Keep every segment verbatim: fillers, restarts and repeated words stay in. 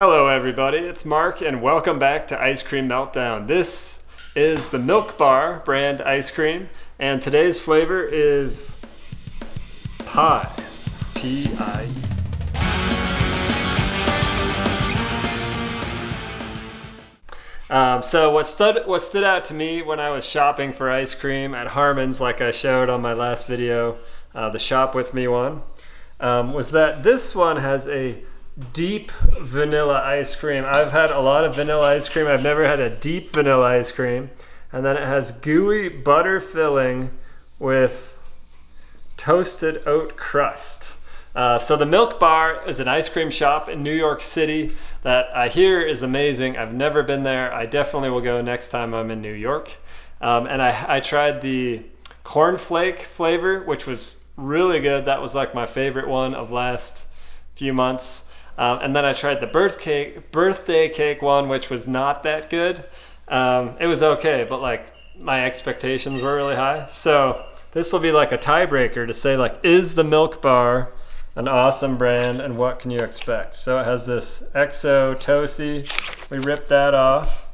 Hello everybody, it's Mark and welcome back to Ice Cream Meltdown. This is the Milk Bar brand ice cream and today's flavor is pie, P I E. Um, so what stood, what stood out to me when I was shopping for ice cream at Harmon's, like I showed on my last video, uh, the shop with me one, um, was that this one has a deep vanilla ice cream. I've had a lot of vanilla ice cream. I've never had a deep vanilla ice cream. And then it has gooey butter filling with toasted oat crust. Uh, so the Milk Bar is an ice cream shop in New York City that I hear is amazing. I've never been there. I definitely will go next time I'm in New York. Um, and I, I tried the cornflake flavor, which was really good. That was like my favorite one of last few months. Um, and then I tried the birthday cake, birthday cake one, which was not that good. Um, it was okay, but like my expectations were really high. So this will be like a tiebreaker to say like, is the Milk Bar an awesome brand and what can you expect? So it has this X O Tosi. We ripped that off.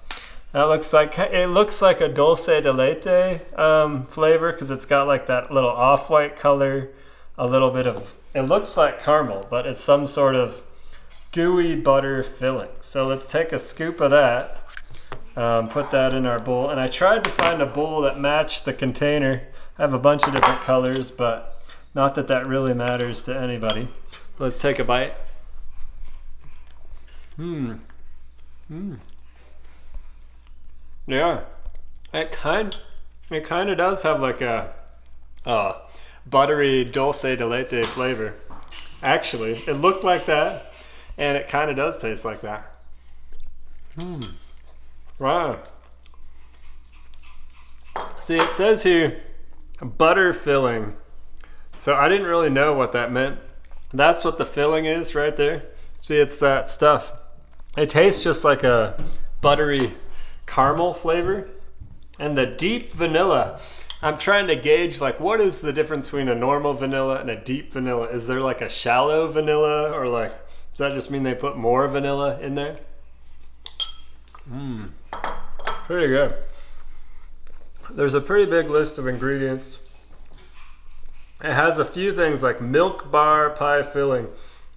That looks like, it looks like a Dulce de Leche um, flavor because it's got like that little off-white color, a little bit of, it looks like caramel, but it's some sort of gooey butter filling. So let's take a scoop of that, um, put that in our bowl. And I tried to find a bowl that matched the container. I have a bunch of different colors, but not that that really matters to anybody. Let's take a bite. Hmm. Hmm. Yeah. It kind, it kind of does have like a uh, buttery Dulce de Leche flavor. Actually, it looked like that. And it kind of does taste like that. Hmm. Wow. See, it says here, butter filling. So I didn't really know what that meant. That's what the filling is right there. See, it's that stuff. It tastes just like a buttery caramel flavor. And the deep vanilla. I'm trying to gauge like, what is the difference between a normal vanilla and a deep vanilla? Is there like a shallow vanilla or like, does that just mean they put more vanilla in there? Mmm, pretty good. There's a pretty big list of ingredients. It has a few things like Milk Bar pie filling,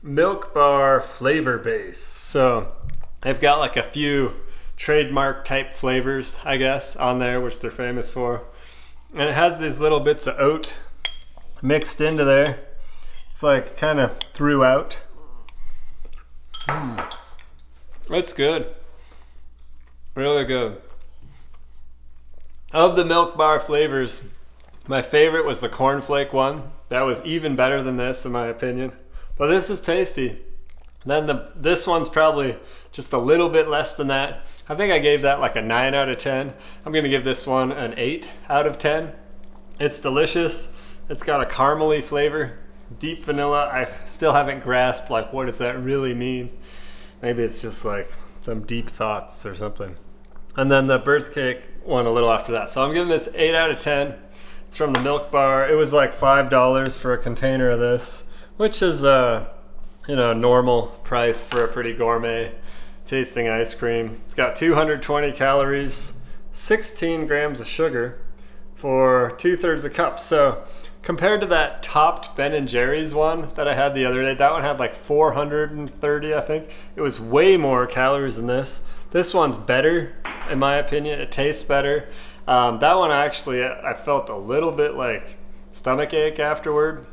Milk Bar flavor base. So they've got like a few trademark type flavors, I guess, on there, which they're famous for. And it has these little bits of oat mixed into there. It's like kind of throughout. Mm. It's good. Really good. Of the Milk Bar flavors, my favorite was the cornflake one. That was even better than this in my opinion. But this is tasty. Then the this one's probably just a little bit less than that. I think I gave that like a nine out of ten. I'm gonna give this one an eight out of ten. It's delicious. It's got a caramely flavor. Deep vanilla, I still haven't grasped like what does that really mean. Maybe it's just like some deep thoughts or something. And then the birth cake one a little after that. So I'm giving this eight out of ten. It's from the Milk Bar. It was like five dollars for a container of this, which is a, you know, normal price for a pretty gourmet tasting ice cream. It's got two hundred twenty calories, sixteen grams of sugar for two thirds a cup. So compared to that topped Ben and Jerry's one that I had the other day, that one had like four hundred thirty, I think. It was way more calories than this. This one's better, in my opinion. It tastes better. Um, that one actually, I felt a little bit like stomach ache afterward.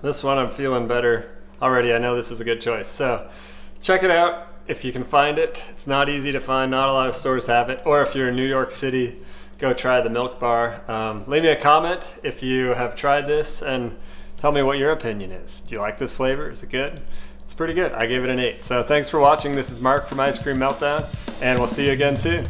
This one I'm feeling better already. I know this is a good choice. So check it out if you can find it. It's not easy to find. Not a lot of stores have it. Or if you're in New York City, go try the Milk Bar. Um, leave me a comment if you have tried this and tell me what your opinion is. Do you like this flavor? Is it good? It's pretty good. I gave it an eight. So thanks for watching. This is Mark from Ice Cream Meltdown and we'll see you again soon.